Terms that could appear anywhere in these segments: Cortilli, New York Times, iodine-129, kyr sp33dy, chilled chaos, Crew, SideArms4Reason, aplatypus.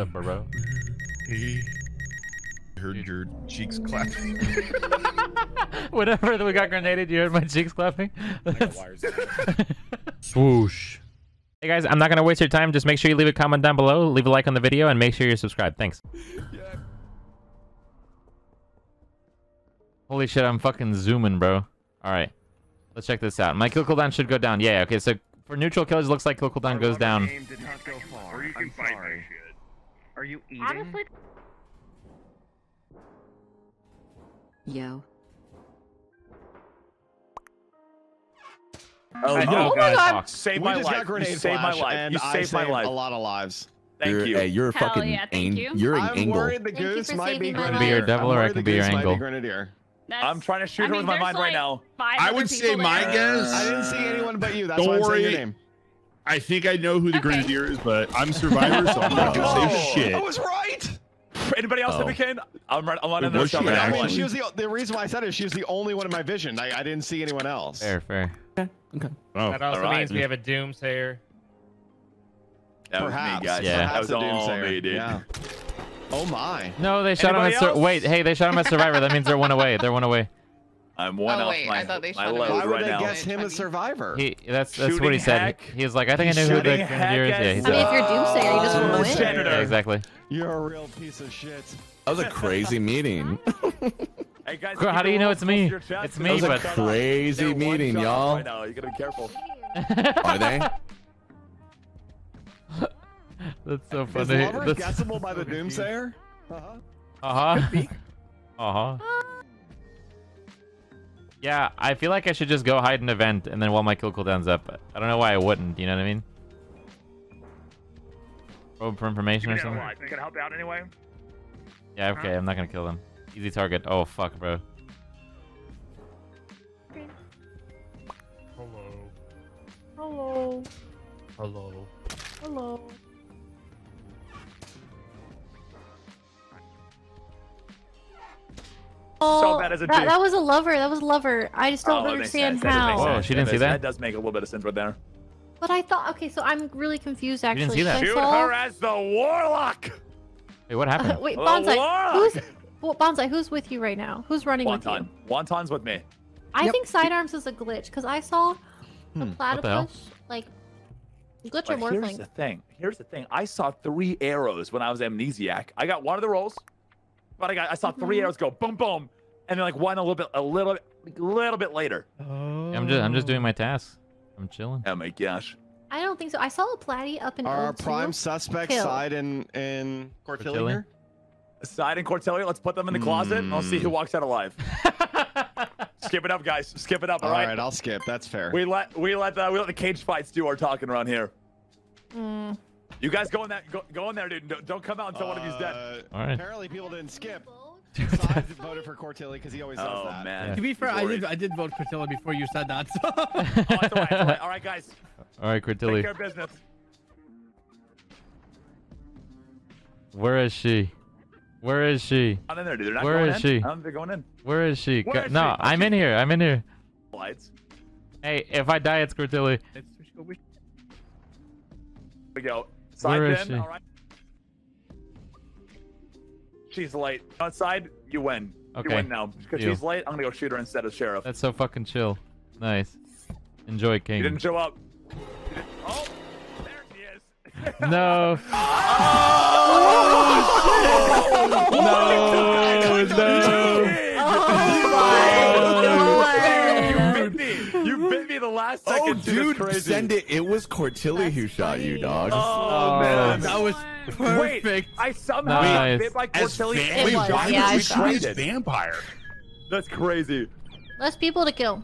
up, bro? Hey. I heard your cheeks clapping. Whenever we got grenaded, you heard my cheeks clapping? Swoosh. Hey guys, I'm not going to waste your time. Just make sure you leave a comment down below, leave a like on the video, and make sure you're subscribed. Thanks. Yeah. Holy shit, I'm fucking zooming, bro. Alright, let's check this out. My kill cooldown should go down. Yeah, okay, so for neutral killers, it looks like kill cooldown goes down. Did not go far. Or you can find that shit. Are you eating? Honestly... Yo. Oh, oh my god! Save my life. You saved my life. You saved my life. A lot of lives. Thank you. Hey, you're a fucking. Yeah, you. You're an angle. I'm worried the goose might be your devil, or I can be your angle. I'm trying to shoot her with my mind right now. I would say my guess. I didn't see anyone but you. That's why I'm saying your name. I think I know who the grenadier is, but I'm survivor, so I'm not gonna say shit. I was right. Anybody else that we can? I'm right. I'm on another shot. She was the reason why I said it. She was the only one in my vision. I didn't see anyone else. Fair, fair. Okay. Oh, that also means we have a doomsayer. Perhaps. Me, guys. Yeah. Perhaps that was a doomsayer. Me, dude. Yeah. Oh my. No, they shot him at wait, hey, they shot him as survivor. That means they're one away. They're one away. I'm one off my load right now. Why would they guess him as survivor? He, that's what he said. He was like, I think I know who the commander is. Yeah, he said, I mean, if you're doomsayer, you just want to win. Senator. Yeah, exactly. You're a real piece of shit. That was a crazy meeting. Hey guys, how do you know it's me? It's me, but... That was a crazy meeting, y'all. Right now. You gotta be careful. Are they? That's so funny. Is Robert guessable by the doomsayer? Yeah, I feel like I should just go hide an event and then while my kill cooldown's up. I don't know why I wouldn't, you know what I mean? Probe for information or something? I can help out anyway. Yeah, okay, I'm not gonna kill them. Easy target. Oh, fuck, bro. Hello. Hello. Hello. Hello. Oh, so bad as a that was a lover. That was a lover. I just don't understand how. Oh, she didn't see that? That does make a little bit of sense right there. But I thought, okay, so I'm really confused actually. You didn't see that. Shoot her as the warlock. Wait, what happened? Wait, Bonsai. Bonsai, who's with you right now? Who's running Wonton. With you? Wonton's with me. I think sidearms is a glitch because I saw the platypus like glitch or morphling. Here's the thing. Here's the thing. I saw 3 arrows when I was amnesiac. I got one of the rolls, but I saw 3 arrows go boom, boom, and then like one a little bit later. Oh. I'm just doing my task. I'm chilling. Oh my gosh. I don't think so. I saw a platy up in. Are our prime suspects Side and Cortillier? Side and Cortellia, let's put them in the closet. I'll see who walks out alive. Skip it up, guys. Skip it up. All right. All right, I'll skip. That's fair. We let the cage fights do our talking around here. You guys go in that go in there, dude. Don't come out until one of you's dead. All right. Apparently, people didn't skip. Side voted for Cortilli because he always does that. Oh man. Yeah. To be fair, I did vote for Cortilli before you said that. So. It's all right, all right. All right, guys. All right, Cortilli. Take care of business. Where is she? Where is she? I'm in there, dude. Where is she? They're going in. Where is she? No, I'm in here. I'm in here. Lights. Hey, if I die, it's Cortilli. Here we go. Side in. All right. She's late. Outside, you win. Okay. You win now. Because she's late, I'm gonna go shoot her instead of Sheriff. That's so fucking chill. Nice. Enjoy, King. You didn't show up. Oh, there she is. No. No! You bit me the last second. Oh, dude, crazy. Send it. It was Cortilli who shot you, dog. Oh man, that was perfect. Wait, I somehow bit by Cortilli. Yeah, vampire. That's crazy. Less people to kill.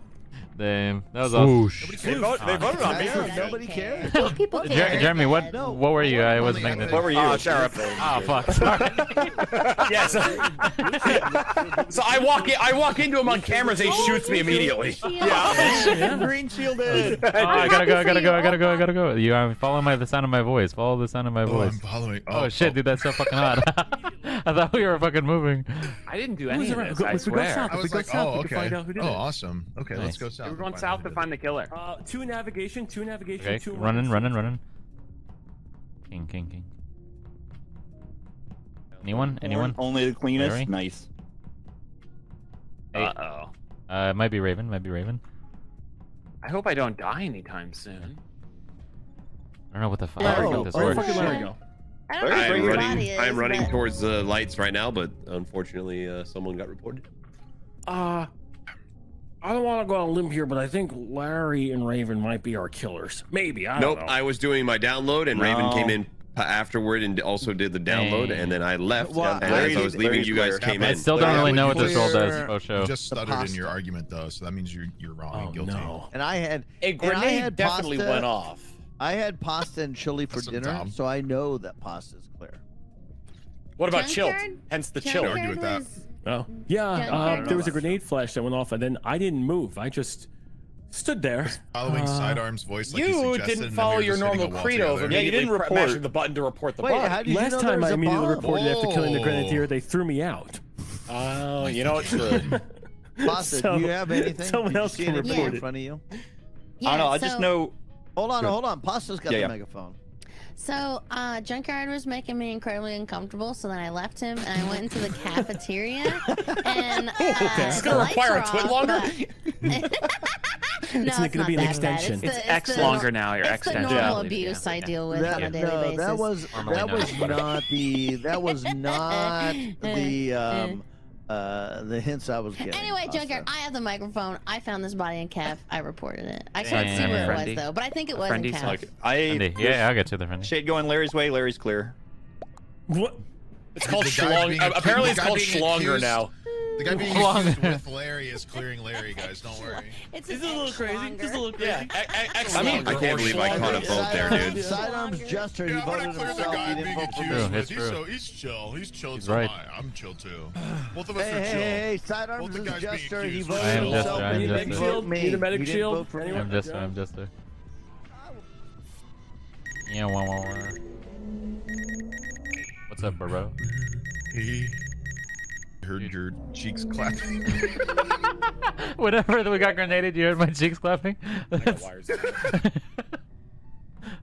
Damn, that was awesome. They voted on me. Nobody cared. People cared. Jeremy, what were you? I wasn't thinking. What were you? Sheriff. Oh, fuck. Sorry. Yeah, so I walk into him on camera. He shoots me immediately. Yeah. Green shielded. Oh, I gotta go. I'm following the sound of my voice. Follow the sound of my voice. I'm following. Oh shit, dude, that's so fucking hot. I thought we were fucking moving. I didn't do anything. I swear. I was like, oh, okay. Oh, awesome. Okay, let's go south. We're going south to find the killer. Two navigation, okay. Running. King. Anyone? Anyone? Only the cleanest. Larry? Nice. Uh-oh. It might be Raven. Might be Raven. I hope I don't die anytime soon. I don't know what the fuck. Where the fuck did Larry go? I'm running towards the lights right now, but unfortunately, someone got reported. I don't want to go on a limb here, but I think Larry and Raven might be our killers. Maybe. I don't know. I was doing my download, and Raven came in afterward and also did the download, and then I left. Well, and as I was leaving, you guys came in. I still don't really know what this role does, Osho. You just stuttered in your argument, though, so that means you're wrong and guilty. No. And I had a grenade definitely went off. I had pasta and chili for dinner, so I know that pasta is clear. What about chilled? Hence the chilled. Argue with that. Oh. Yeah, there was a grenade flash that went off, and then I didn't move. I just stood there. Just following Sidearm's voice, like you didn't follow your normal credo. Yeah, you didn't report the button to report the bomb. Last time I immediately reported after killing the grenadier, they threw me out. Oh, you know it's good. Pasta, do you have anything? Someone else can report in front of you. I don't know. I just know. Hold on, hold on. Pasta's got the megaphone. So, Junkyard was making me incredibly uncomfortable, so then I left him and I went into the cafeteria. And it's going to require a twit longer? No, it's going to be an extension. It's X longer now, your extension. It's the normal abuse I deal with on a daily basis. That was not the hints I was getting. Anyway, Junkyard, I have the microphone. I found this body in Cav. I reported it. I can't see where it was though, but I think it was in Cav. Like, I'll get to the friendly. Shade going Larry's way. Larry's clear. What? It's called Schlong. Apparently, it's called Schlonger now. The guy being accused with Larry is clearing Larry, guys. Don't worry. It's a little crazy. Just a little crazy. Yeah. I mean, I can't believe I caught a vote there, dude. Sidearm's just her. He voted himself. He didn't vote for me. So he's chill. He's chilled. So I'm chill too. Both of us are chill. Hey, Sidearm's is just her. He voted himself. He didn't vote for me. Need a medic shield. I'm just there. I'm just there. Yeah. What's up, bro? Hey. Heard your cheeks clapping. Whenever we got grenaded, you heard my cheeks clapping. That's,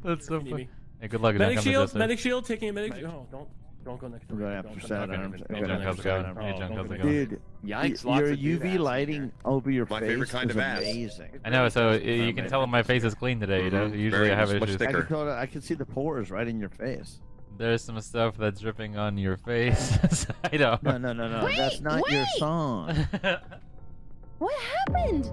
that's so funny. Hey, good luck. Medic shield, taking a medic. No, don't go next to me. Dude, your UV lighting over your face is amazing. I know, so you can tell my face is clean today. You know, usually I have issues. I can see the pores right in your face. There's some stuff that's dripping on your face. I know. No. Wait, that's not your song. What happened?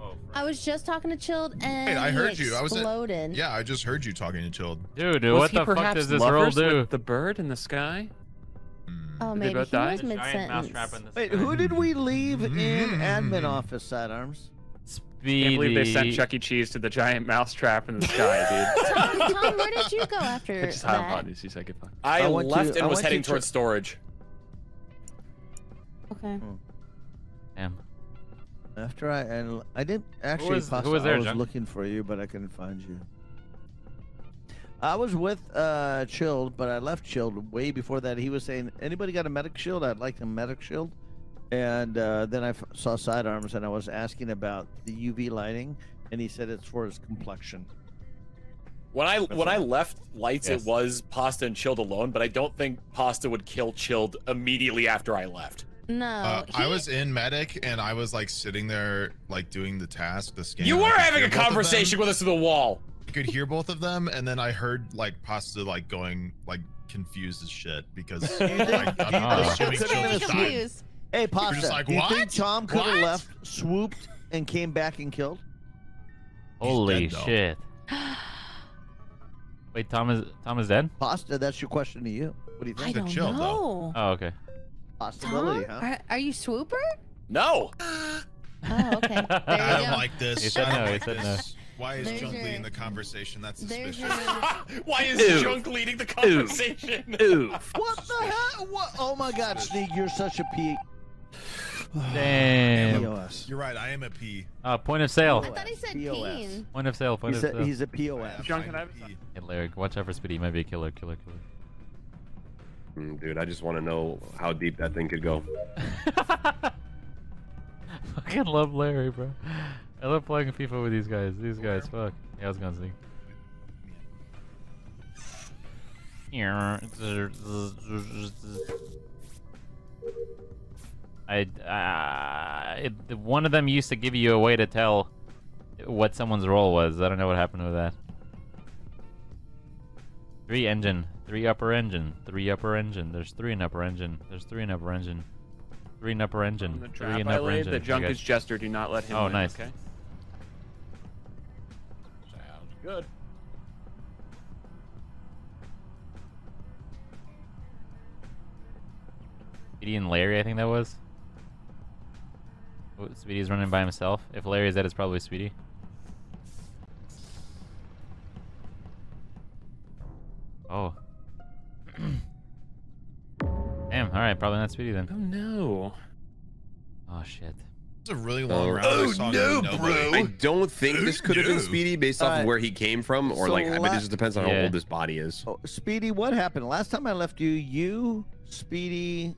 Oh, I was just talking to Chilled and I heard you. Exploded. Yeah, I just heard you talking to Chilled. Dude, what the fuck does this role do? The bird in the sky? Oh, maybe he was mid-sentence. Wait, who did we leave in admin office, Sidearms? I can't believe they sent Chuck E. Cheese to the giant mousetrap in the sky, dude. Tom, where did you go after that? I left and was heading towards storage. Okay. Damn. After I didn't actually. I was looking for you, but I couldn't find you. I was with Chilled, but I left Chilled way before that. He was saying, "Anybody got a medic shield? I'd like a medic shield." And then I saw Sidearms, and I was asking about the UV lighting, and he said it's for his complexion. When I left lights, it was Pasta and Chilled alone, but I don't think Pasta would kill Chilled immediately after I left. No, I was in medic, and I was like sitting there, like doing the task. The scan. You were having a conversation with us through the wall. I could hear both of them, and then I heard like Pasta like going like confused as shit because like, I'm assuming Chilled died. Hey, Pasta, like, do you think Tom could have left, swooped, and came back and killed? Holy shit. Wait, Tom is dead? Pasta, that's your question to you. What do you think? I don't know. Oh, okay. Possibility, huh? Are you swooper? No. Oh, okay. I don't like this. He said no, he said no. Why is Junk leading the conversation? That's suspicious. Why is Junk leading the conversation? What the hell? What? Oh my god, Sneak, you're such a pig. Damn. You're right, I am a P. Point of sale. I thought he said peen. Point of sale, point of sale. He's a POS. John, can I have a P? Hey, Larry, watch out for Spitty. He might be a killer. Dude, I just want to know how deep that thing could go. Fucking love Larry, bro. I love playing FIFA with these guys. These guys, fuck. Yeah, I was gonna see. here. One of them used to give you a way to tell what someone's role was. I don't know what happened with that. 3 engine, 3 upper engine, 3 upper engine. There's 3 in upper engine. There's 3 in upper engine. 3 in upper engine. The trap 3 in upper engine. The junk is Jester. Do not let him. Oh, win. Nice. Okay. Sounds good. Speedy and Larry, I think that was. Oh, Speedy's running by himself. If Larry's dead, it's probably Speedy. Oh. Damn, alright, probably not Speedy then. Oh no. Oh shit. It's a really long round. Oh no, bro. I don't think this could have been Speedy based off of where he came from, or so like, I mean, it just depends on how old this body is. Oh, Speedy, what happened? Last time I left you, Speedy,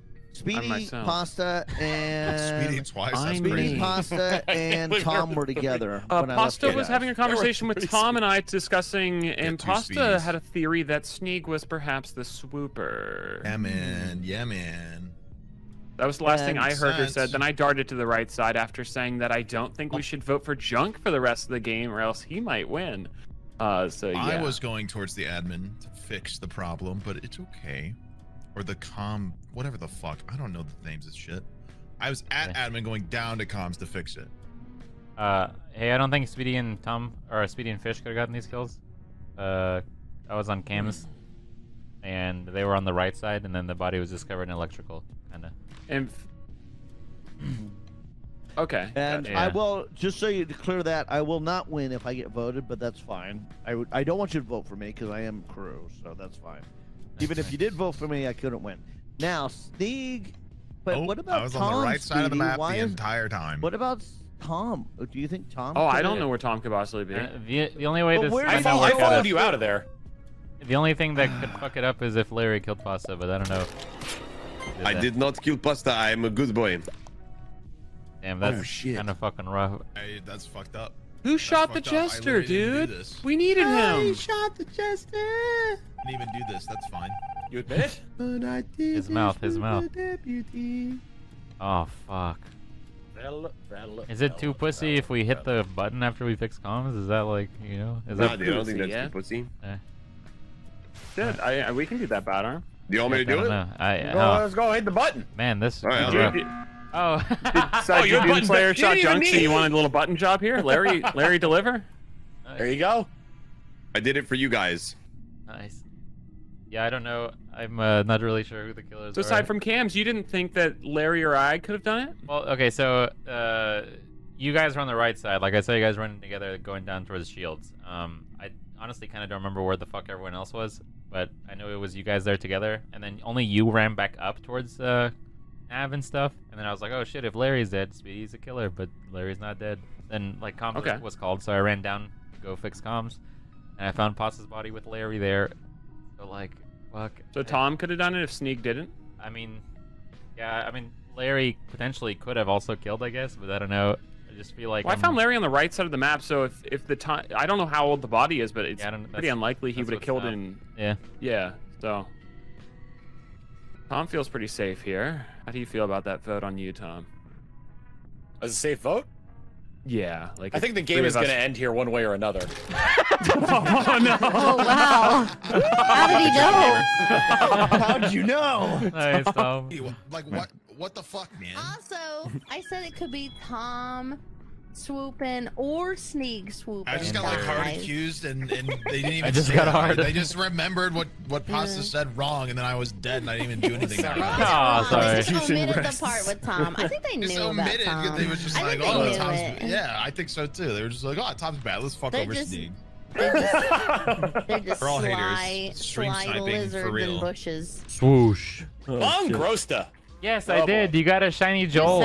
Pasta, and Speedy twice. Speedy, Pasta, and Tom were together. Pasta was having a conversation with Tom and I discussing, and Pasta had a theory that Sneak was perhaps the swooper. Yeah, man. Yeah, man. That was the last thing I heard her said. Then I darted to the right side after saying that I don't think we should vote for Junk for the rest of the game, or else he might win. So yeah. I was going towards the admin to fix the problem, but it's okay. Or the com, whatever the fuck. I don't know the names of shit. I was at admin going down to comms to fix it. Hey, I don't think Speedy and Tom, or Speedy and Fish could have gotten these kills. I was on cams, and they were on the right side, and then the body was discovered in electrical, kinda. And okay. And I will, just so you clear that, I will not win if I get voted, but that's fine. I don't want you to vote for me, because I am crew, so that's fine. Even if you did vote for me, I couldn't win. Now, Sneak, but what about Tom? I was on the right side of the map the entire time. What about Tom? Do you think Tom? Oh, I don't know where Tom could possibly be. The only way this I followed you out of there. The only thing that could fuck it up is if Larry killed Pasta, but I don't know. I did not kill Pasta. I am a good boy. Damn, that's kind of fucking rough. Hey, that's fucked up. Who shot the Jester, dude? We needed him. He shot the Jester. I didn't even do this. That's fine. You admit it? But I did his mouth. Oh, fuck. Is it too pussy if we hit the button after we fix comms? Is that like, you know? Is that pussy? I don't think that's too pussy. Dude, we can do that battle. Do you want me to do it? Let's go hit the button. Man, this is Oh, your button player shot Junk, so you wanted a little button job here? Larry, deliver. Nice. There you go. I did it for you guys. Nice. Yeah, I don't know. I'm not really sure who the killer is. So aside from cams, you didn't think that Larry or I could have done it? Well, okay, so you guys were on the right side. Like I saw you guys running together, going down towards shields. I honestly kind of don't remember where the fuck everyone else was, but I know it was you guys there together, and then only you ran back up towards... Av and stuff, and then I was like, oh shit, if Larry's dead, Speedy's a killer, but Larry's not dead. Then like comms was called, so I ran down to go fix comms, and I found Pasta's body with Larry there. So like, fuck. So Tom could have done it if Sneak didn't? I mean, yeah, I mean, Larry potentially could have also killed, I guess, but I don't know. I just feel like... Well, I found Larry on the right side of the map, so if the time... I don't know how old the body is, but it's pretty unlikely he would have killed in... Yeah. Yeah, so... Tom feels pretty safe here. How do you feel about that vote on you, Tom? As a safe vote? Yeah. Like I think the game is going to end here one way or another. Oh, no. Oh, wow. How did he know? How did you know? Nice, Tom. Like, what the fuck, man? Also, I said it could be Tom swooping or Sneak swooping. I just got like hard accused, and they didn't even. I just got hard. They just remembered what Pasta said wrong, and then I was dead, and I didn't even do anything. Oh, sorry. They just omitted the part with Tom. I think they knew about Tom. They were just like, oh, Tom's. Yeah, I think so too. They were just like, oh, Tom's bad. Let's fuck over Sneak. They're just all haters. Sly lizards in bushes. Swoosh. Long Grosta. Yes, I did. You got a shiny Joel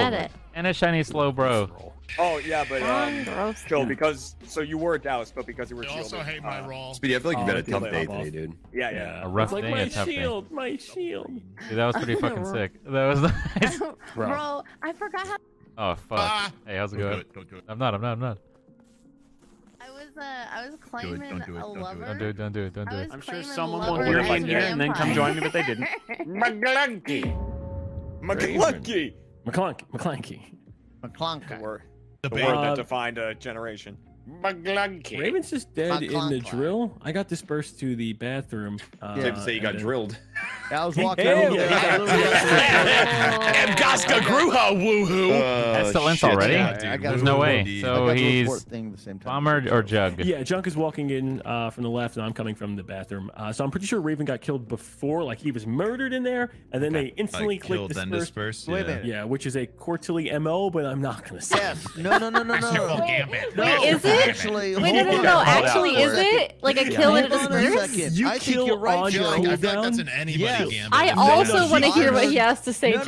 and a shiny Slow Bro. Oh yeah, but Joel, because so you were doused, but because you were shielded. I also hate my role. Speedy, I feel like you've had a tough day today, dude. Yeah, yeah. A rough day, a tough day. My shield. Dude, that was pretty fucking sick. That was nice. Bro, I forgot how. Oh fuck. Hey, how's it going? I'm not. I was I was claiming a lover. Don't do it, don't do it, don't do it. I'm sure someone will hear me in here and then come join me, but they didn't. McClunky. The word that defined a generation. McClunky. Raven's just dead in the drill. I got dispersed to the bathroom. Safe to say you got drilled. I was walking over. And Goska Gruha woohoo. That's the lens already? Yeah, there's no way. So he's Bomber or Jug? Yeah, Junk is walking in from the left, and I'm coming from the bathroom. So I'm pretty sure Raven got killed before, like he was murdered in there, and then they instantly clicked disperse. Yeah, which is a quarterly MO, but I'm not going to say it. No. Wait, is it? No. Actually, is it? Like a kill and a disperse? You kill on your cooldown? Yes. I also want to hear what he has to say. It's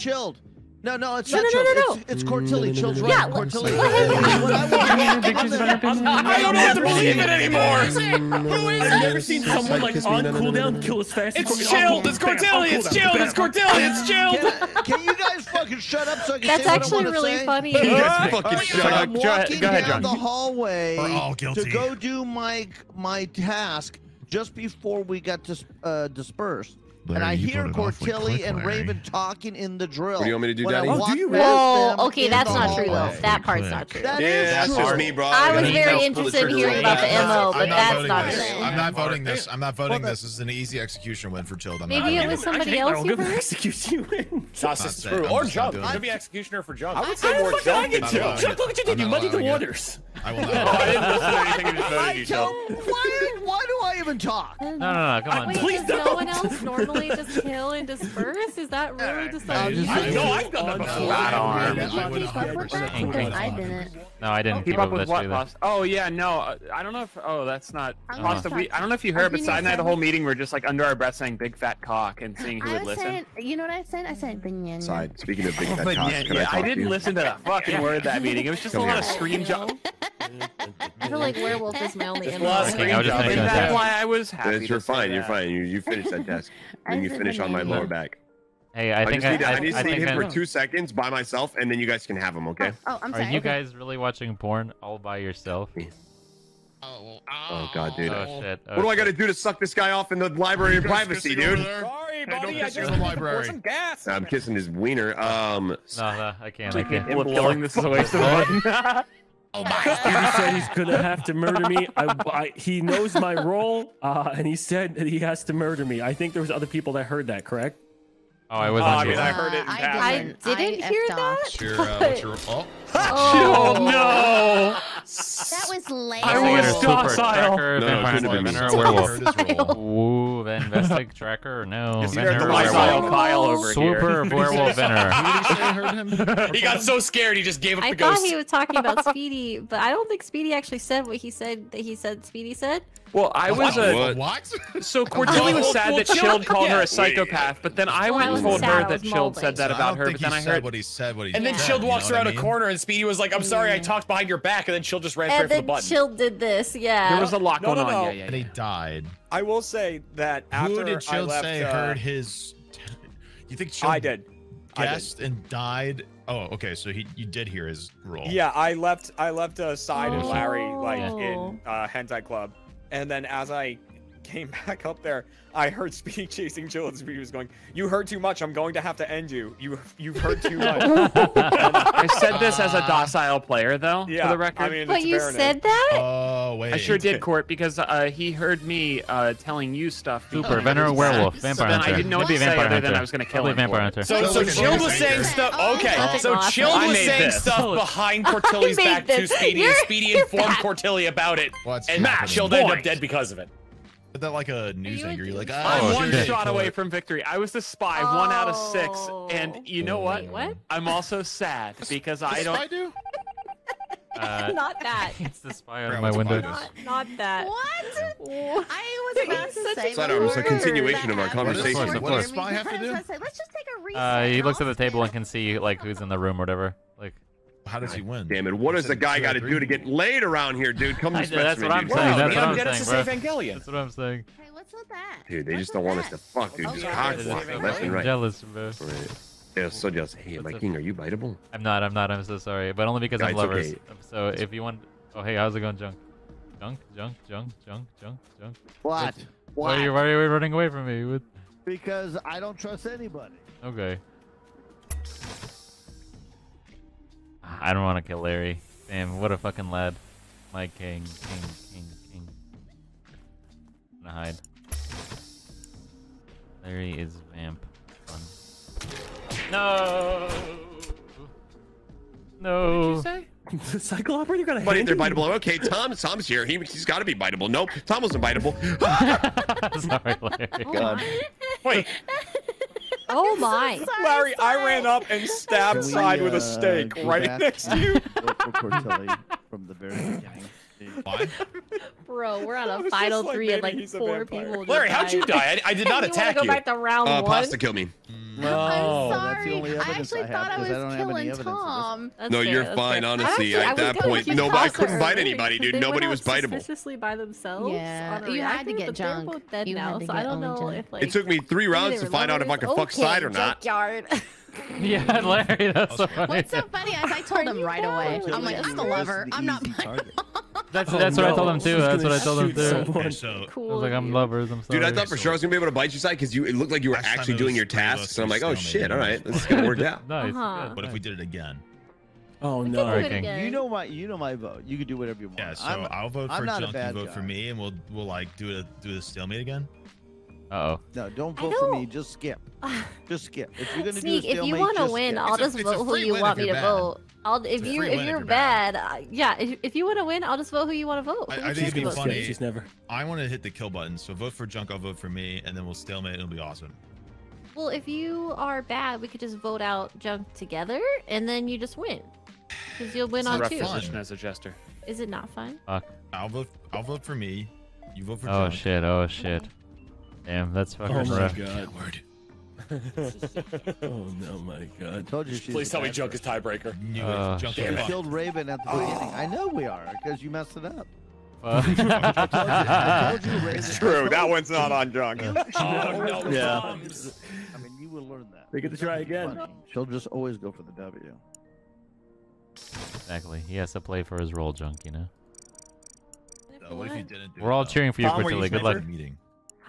chilled. No, it's not chilled. It's Cortilli. Chilled's right. Yeah, Cortilli. I don't know what to believe it anymore. Who is it? I've never seen someone like on cooldown kill as fast as Cortilli. It's chilled. It's Cortilli. It's chilled. It's Cortilli. It's chilled. Can you guys fucking shut up so I can say what I want to say? That's actually really funny. You guys fucking shut up. Go ahead, John. I'm walking down the hallway to go do my task. Just before we got dispersed, Larry, and I hear Cortilli and Raven talking in the drill. What do you want me to do, Daddy? Whoa, okay, that's not true, though. That part's not true. That is true. Just me, bro. I was very interested in hearing about the MO, but that's not true. I'm not voting this. This is an easy execution win for Chilled. Maybe it was somebody else you were execution win. That's true. Or Jump. Could be executioner for Jump. I would say more Jump. Jump, look what you did. You muddied the waters. I will not. I didn't listen to anything you just voted you, why do I even talk? No, come on. Wait, please does don't. No one else normally just kill and disperse? Is that really just like... No, I've done that before. I didn't. No, I didn't keep up with what, Pasta? Oh, yeah, no. I don't know if... Oh, that's not... Pasta, I don't know if you heard, but Side and I, the whole meeting, we're just like under our breath saying big fat cock and seeing who would listen. You know what I said? I said banyan. Side, speaking of big fat cock, I didn't listen to that fucking word that meeting. It was just a lot of scream jobs. I feel like werewolf is my only image. That's why I was happy. You're fine. You're fine. You finished that task. Then you finish on my lower back. Hey, I just need him for 2 seconds by myself, and then you guys can have him. Okay? Oh, I'm sorry. Are you guys really watching porn all by yourself? Oh God, dude. Oh shit. Oh, what do I gotta do to suck this guy off in the library of privacy, dude? Sorry, buddy. I just pour some gas. I'm kissing his wiener. No, I can't. I can't. This is a waste of money. Oh my God. He said he's gonna have to murder me. He knows my role, and he said that he has to murder me. I think there was other people that heard that, correct? Oh, I wasn't. I mean, I heard it. I didn't hear that. What's your fault? Oh no! That was lame. I was docile. Ooh, Vestic Tracker. No. Is there the docile Kyle over here? Super werewolf Venner. He got so scared he just gave up the ghost. I thought he was talking about Speedy, but I don't think Speedy actually said what he said that he said Speedy said. Well, I was a what? So Cortilli was sad that Chilled called her a psychopath, but then I went and told her that Chilled said that about her. But then I heard what he said. And then Chilled walks around a corner and Speedy was like, "I'm sorry, I talked behind your back," and then Chilled just ran straight for the button. Chilled did this, yeah. There was a lot going on. Yeah. And he died. I will say that after who did Chilled say heard his? You think Chilled? I did. Guessed and died. Oh, okay. So you did hear his role. Yeah, I left Side and Larry like in Hentai Club. And then as I came back up there, I heard Speedy chasing Chilled, and Speedy was going, "You heard too much. I'm going to have to end you. You've heard too much." I said this as a docile player, though, for the record. I mean, but you said that? Oh, wait. I sure did, Court, because he heard me telling you stuff. Super, Venerable Werewolf, Vampire Hunter. I didn't know what to say other than I was going to kill him. So Chilled was saying stuff. Okay, so Chilled was saying stuff behind Cortilli's back to Speedy, and Speedy informed Cortilli about it, and Chilled ended up dead because of it. That like a news anchor, like I'm one shot away from victory. I was the spy, 1 out of 6, and you know what? What? I'm also sad because I don't. Do? Not that. It's the spy on my window. Not that. What? I was about to say. It was a continuation of our conversation. What does spy have to do? Let's just take a reset. He looks at the table and can see like who's in the room or whatever. Like. How does he win? Damn it! What does the guy got to do to get laid around here, dude? Come to that's what I'm saying. That's what I'm saying. Hey, what's with that? Dude, they just don't want us to fuck, dude. Just cockblock left and right. Jealous, bro. They're so jealous. Hey, my king, are you biteable? I'm not. I'm so sorry, but only because I'm lovers. So if you want, hey, how's it going, Junk? Junk. What? What? Why are you running away from me? Because I don't trust anybody. Okay. I don't want to kill Larry. Damn, what a fucking lad. My king. I'm gonna hide. Larry is vamp. Fun. No! No! What did you say? The cycle operator got a hand. They're biteable. Okay, Tom's here. He's got to be biteable. Nope, Tom wasn't biteable. Sorry, Larry. Oh God. Wait. Oh my! So sorry, Larry, I ran up and stabbed Side with a stake right next to you. From the very beginning. What? Bro, we're on a final three and like four people. Larry, how'd you die? I did not attack you. You want to go back to round one? Pasta killed me. No, I'm sorry. I actually thought I was killing Tom. No, you're fine, honestly. At that point, I couldn't bite anybody, dude. Nobody was biteable. Suspiciously by themselves. Yeah, you had to get junk. They're both dead now, so I don't know if like. It took me 3 rounds to find out if I could fuck Side or not. Yeah, Larry, that's so funny. What's so funny is I told him right away. I'm like, I'm the lover. I'm not That's what I told him too. That's what I told him too. Okay, so cool. I was like, I'm lovers. I'm sorry. Dude, I thought for sure I was gonna be able to bite you, Side, because it looked like you were actually doing your tasks. And I'm like, oh shit, all right, this is gonna work out. Nice. What if we did it again? Oh no! You know my vote. You can do whatever you want. Yeah, so I'll vote for Junk. You vote for me, and we'll like do a stalemate again. Uh oh. No, don't vote for me. Just skip. Just skip. If you're gonna Sneak, do a stalemate, if you want to win, I'll just vote who you want me to vote. If you want to win, I'll just vote who you want to vote. I think it'd be funny. I want to hit the kill button, so vote for Junk. I'll vote for me, and then we'll stalemate. It'll be awesome. Well, if you are bad, we could just vote out Junk together, and then you just win, because you'll win on two. As a jester. Is it not fun? I'll vote for me. You vote for Junk. Oh shit! Damn, that's fucking rough. Oh my god. Oh no, my god! I told you. Please tell me Junk is tiebreaker. Junk is killed Raven at the beginning. I know we are because you messed it up. I told you, Raven. It's true. That one's not on Junk. No, yeah. I mean, you will learn that. They get to try again. She'll just always go for the W. Exactly. He has to play for his role, Junk. You know. So what if you didn't do We're all cheering for you, Quintilly. Good luck.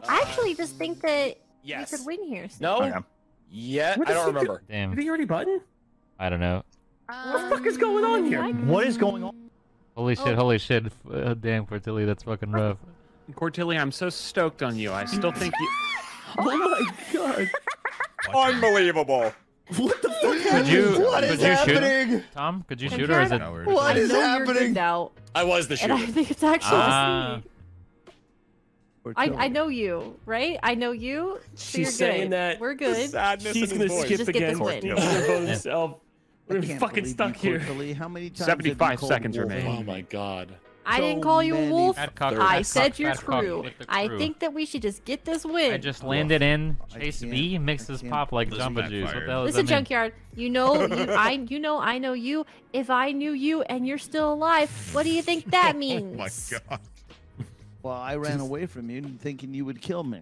I actually just think that. Yes. You could win here. So. No. Okay. Yeah. I don't remember. Damn. Did he already button? I don't know. What the fuck is going on here? What is going on? Holy shit! Holy shit! Damn, Quintilly, that's fucking rough. Quintilly, I'm so stoked on you. I still think you. Oh my god! Unbelievable! What the fuck? What is happening? Tom, could you shoot her? Or is it? What is happening? I was the shooter. And I think it's actually me. I know you, right? I know you. So she's saying that we're good. She's gonna skip again. We're fucking stuck here. How many times 75 seconds remain. Oh my god. I didn't call you a wolf. I said you're true. I think that we should just get this win. I just landed in Chase B mixes pop like Jamba Juice. What the hell is that? Listen, Junkyard. I know you. If I knew you and you're still alive, what do you think that means? Oh my god. Well, I ran away from you thinking you would kill me.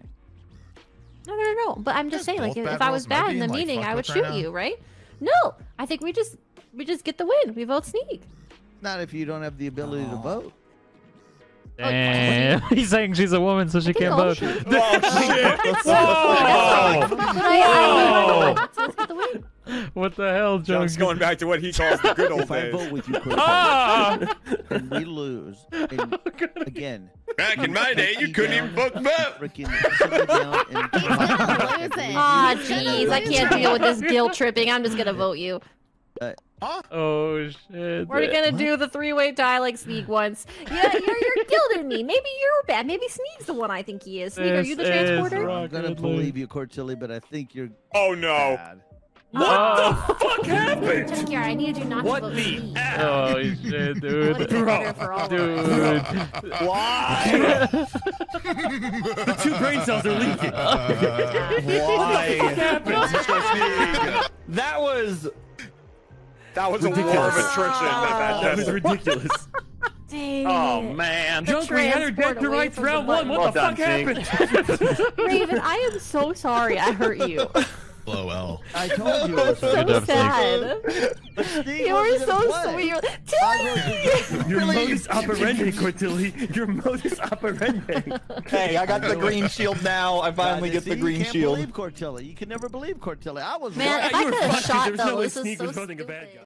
No. But I'm just saying, like, if I was bad in the meeting, I would shoot you, right? No, I think we just get the win. We vote Sneak. Not if you don't have the ability to vote. Damn. He's saying she's a woman, so she can't vote. Oh shit! Whoa! What the hell, Junk? Junk's going back to what he calls the good old days. If I vote with you, and we lose, and again. Back in my day, you couldn't even vote. Ah, jeez, I can't deal with this guilt tripping. I'm just gonna vote you. Oh shit! We're gonna do the three-way tie like Sneak once. Yeah, you're gilding me. Maybe you're bad. Maybe Sneak's the one I think he is. Sneak, are you the transporter? I'm gonna believe you, Quintilly, but I think you're. Oh no! Bad. What the fuck happened? Junkyard, I needed you not to vote me. Oh shit, dude. Why? The 2 brain cells are leaking. Why? What the fuck happened? That was ridiculous. A war of attrition. That was ridiculous. Dang. Oh man! Junk, we had her dead to rights round 1. What the fuck happened? Raven, I am so sorry I hurt you. LOL. I told you. That's so sad. You were so sweet. Tilly! Your modus operandi, Cortilli. Your modus operandi. Hey, I got the green shield now. I finally get the green shield. You can't believe Cortilli. You can never believe Cortilli. I was right. Man, if I could have shot those, this is so stupid.